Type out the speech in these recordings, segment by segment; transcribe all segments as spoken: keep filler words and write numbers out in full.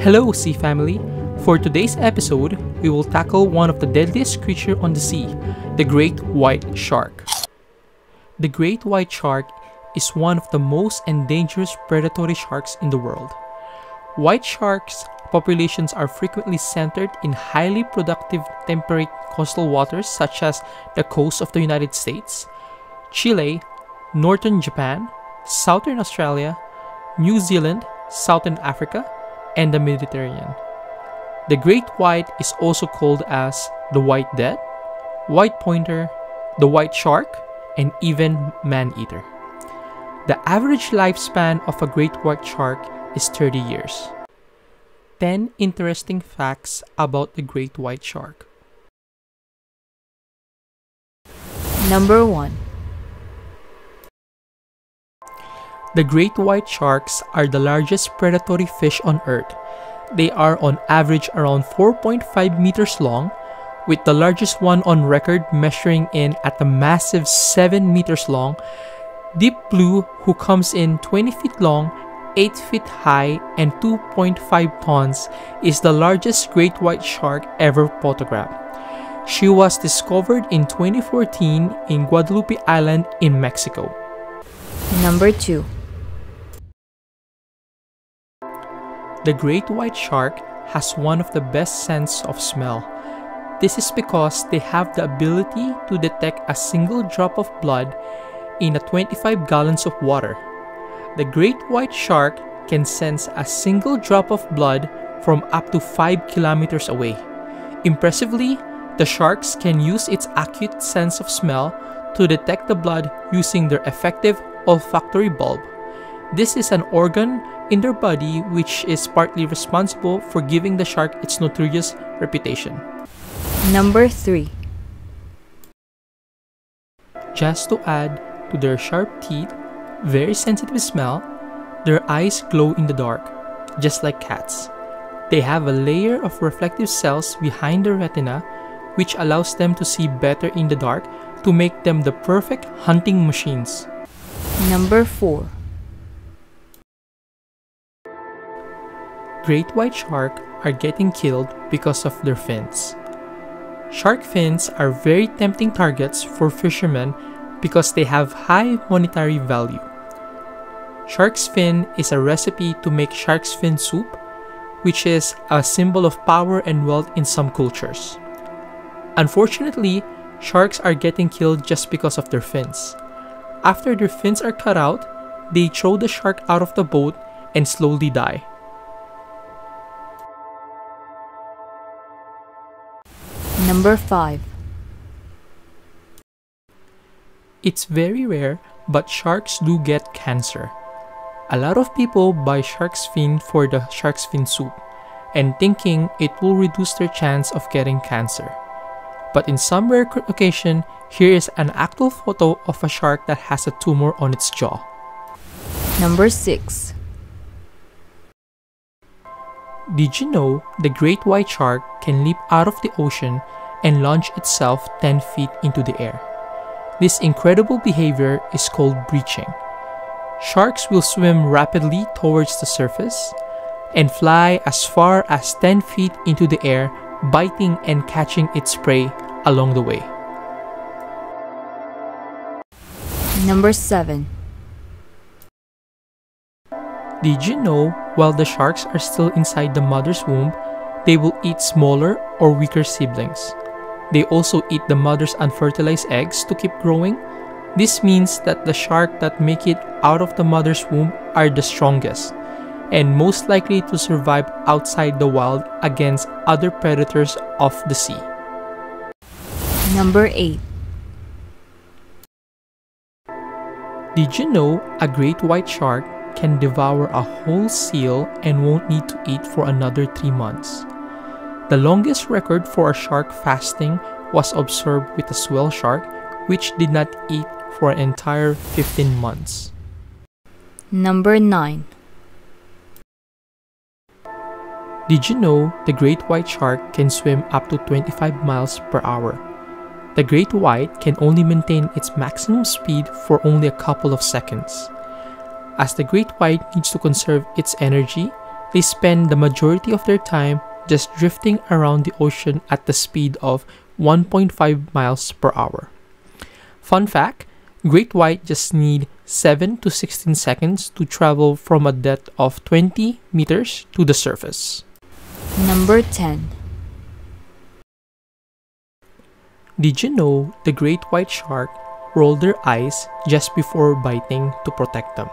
Hello sea family! For today's episode, we will tackle one of the deadliest creatures on the sea, the great white shark. The great white shark is one of the most endangered predatory sharks in the world. White sharks' populations are frequently centered in highly productive temperate coastal waters such as the coast of the United States, Chile, northern Japan, southern Australia, New Zealand, southern Africa, and the Mediterranean. The great white is also called as the white death, white pointer, the white shark, and even man-eater. The average lifespan of a great white shark is thirty years. ten interesting facts about the great white shark. Number one. The great white sharks are the largest predatory fish on Earth. They are on average around four point five meters long, with the largest one on record measuring in at a massive seven meters long. Deep Blue, who comes in twenty feet long, eight feet high, and two point five tons, is the largest great white shark ever photographed. She was discovered in twenty fourteen in Guadalupe Island in Mexico. Number two. The great white shark has one of the best sense of smell. This is because they have the ability to detect a single drop of blood in a twenty-five gallons of water. The great white shark can sense a single drop of blood from up to five kilometers away. Impressively, the sharks can use its acute sense of smell to detect the blood using their effective olfactory bulb. This is an organ in their body which is partly responsible for giving the shark its notorious reputation. Number three. Just to add to their sharp teeth, very sensitive smell, their eyes glow in the dark, just like cats. They have a layer of reflective cells behind the retina which allows them to see better in the dark to make them the perfect hunting machines. Number four. Great white shark are getting killed because of their fins. Shark fins are very tempting targets for fishermen because they have high monetary value. Shark's fin is a recipe to make shark's fin soup, which is a symbol of power and wealth in some cultures. Unfortunately, sharks are getting killed just because of their fins. After their fins are cut out, they throw the shark out of the boat and slowly die. Number five. It's very rare, but sharks do get cancer. A lot of people buy shark's fin for the shark's fin soup and thinking it will reduce their chance of getting cancer. But in some rare occasion, here is an actual photo of a shark that has a tumor on its jaw. Number six. Did you know the great white shark can leap out of the ocean and launch itself ten feet into the air? This incredible behavior is called breaching. Sharks will swim rapidly towards the surface and fly as far as ten feet into the air, biting and catching its prey along the way. Number seven. Did you know while the sharks are still inside the mother's womb, they will eat smaller or weaker siblings? They also eat the mother's unfertilized eggs to keep growing. This means that the shark that make it out of the mother's womb are the strongest and most likely to survive outside the wild against other predators of the sea. Number eight. Did you know a great white shark can devour a whole seal and won't need to eat for another three months? The longest record for a shark fasting was observed with a swell shark, which did not eat for an entire fifteen months. Number nine. Did you know the great white shark can swim up to twenty-five miles per hour? The great white can only maintain its maximum speed for only a couple of seconds. As the great white needs to conserve its energy, they spend the majority of their time just drifting around the ocean at the speed of one point five miles per hour. Fun fact, great white just need seven to sixteen seconds to travel from a depth of twenty meters to the surface. Number ten. Did you know the great white shark roll their eyes just before biting to protect them,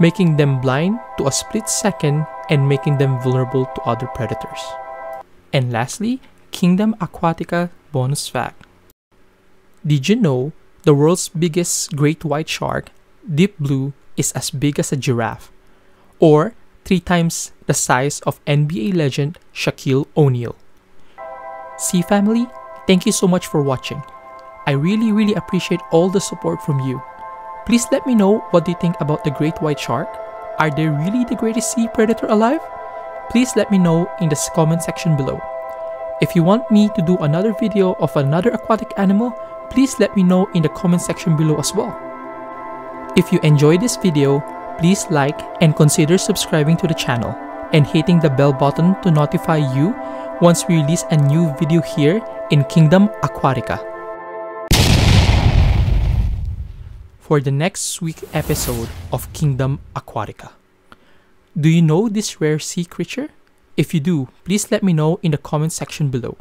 making them blind to a split second and making them vulnerable to other predators? And lastly, Kingdom Aquatica bonus fact. Did you know the world's biggest great white shark, Deep Blue, is as big as a giraffe, or three times the size of N B A legend Shaquille O'Neal? Sea family, thank you so much for watching. I really really appreciate all the support from you. Please let me know what do you think about the great white shark. Are they really the greatest sea predator alive? Please let me know in the comment section below. If you want me to do another video of another aquatic animal, please let me know in the comment section below as well. If you enjoyed this video, please like and consider subscribing to the channel and hitting the bell button to notify you once we release a new video here in Kingdom Aquatica. For the next week's episode of Kingdom Aquatica. Do you know this rare sea creature? If you do, please let me know in the comment section below.